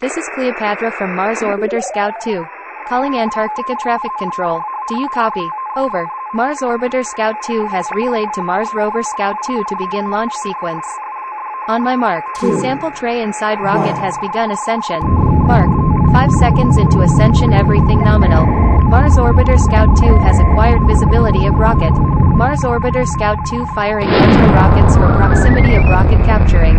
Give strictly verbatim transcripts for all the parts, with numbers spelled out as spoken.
This is Cleopatra from Mars Orbiter Scout two. Calling Antarctica Traffic Control. Do you copy? Over. Mars Orbiter Scout two has relayed to Mars Rover Scout two to begin launch sequence. On my mark, sample tray inside rocket has begun ascension. Mark. Five seconds into ascension, everything nominal. Mars Orbiter Scout two has acquired visibility of rocket. Mars Orbiter Scout two firing retro rockets for proximity of rocket capturing.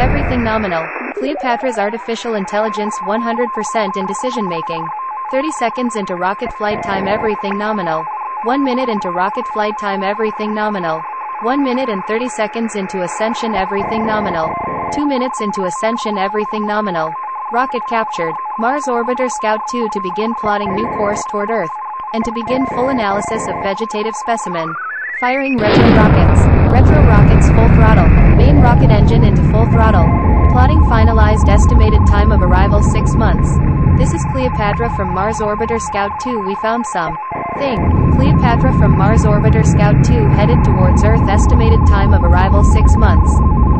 Everything nominal. Cleopatra's artificial intelligence one hundred percent in decision making. thirty seconds into rocket flight time, everything nominal. one minute into rocket flight time, everything nominal. one minute and thirty seconds into ascension, everything nominal. two minutes into ascension, everything nominal. Rocket captured. Mars Orbiter Scout two to begin plotting new course toward Earth, and to begin full analysis of vegetative specimen. Firing retro rockets. Retro rockets full throttle. Main rocket engine into full throttle. Plotting finalized estimated time of arrival six months. This is Cleopatra from Mars Orbiter Scout two. We found some thing. Cleopatra from Mars Orbiter Scout two headed towards Earth. Estimated time of arrival six months.